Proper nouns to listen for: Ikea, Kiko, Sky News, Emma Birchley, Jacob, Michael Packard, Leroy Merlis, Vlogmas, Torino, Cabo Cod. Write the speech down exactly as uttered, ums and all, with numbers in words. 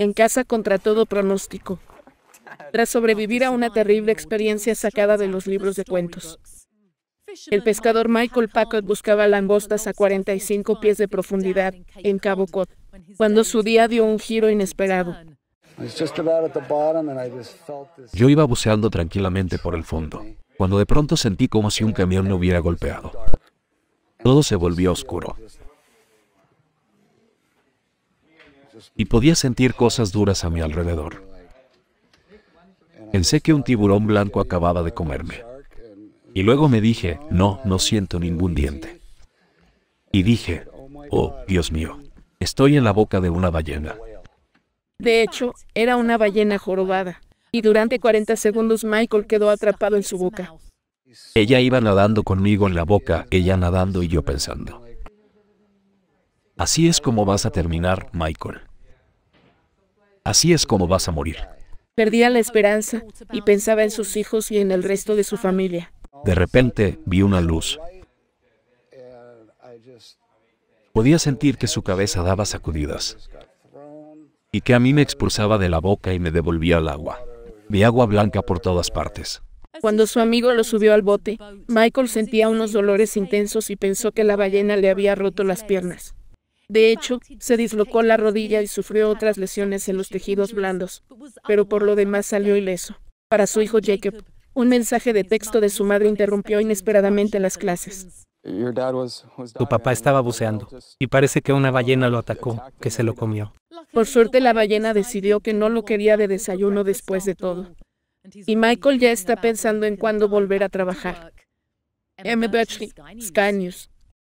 en casa contra todo pronóstico, tras sobrevivir a una terrible experiencia sacada de los libros de cuentos. El pescador Michael Packard buscaba langostas a cuarenta y cinco pies de profundidad en Cabo Cod, cuando su día dio un giro inesperado. Yo iba buceando tranquilamente por el fondo, cuando de pronto sentí como si un camión me hubiera golpeado. Todo se volvió oscuro. Y podía sentir cosas duras a mi alrededor. Pensé que un tiburón blanco acababa de comerme. Y luego me dije, no, no siento ningún diente. Y dije, oh, Dios mío, estoy en la boca de una ballena. De hecho, era una ballena jorobada. Y durante cuarenta segundos Michael quedó atrapado en su boca. Ella iba nadando conmigo en la boca, ella nadando y yo pensando. Así es como vas a terminar, Michael. Así es como vas a morir. Perdía la esperanza y pensaba en sus hijos y en el resto de su familia. De repente, vi una luz. Podía sentir que su cabeza daba sacudidas y que a mí me expulsaba de la boca y me devolvía al agua. Vi agua blanca por todas partes. Cuando su amigo lo subió al bote, Michael sentía unos dolores intensos y pensó que la ballena le había roto las piernas. De hecho, se dislocó la rodilla y sufrió otras lesiones en los tejidos blandos, pero por lo demás salió ileso. Para su hijo Jacob, un mensaje de texto de su madre interrumpió inesperadamente las clases. Tu papá estaba buceando, y parece que una ballena lo atacó, que se lo comió. Por suerte la ballena decidió que no lo quería de desayuno después de todo. Y Michael ya está pensando en cuándo volver a trabajar. Emma Birchley, Sky News.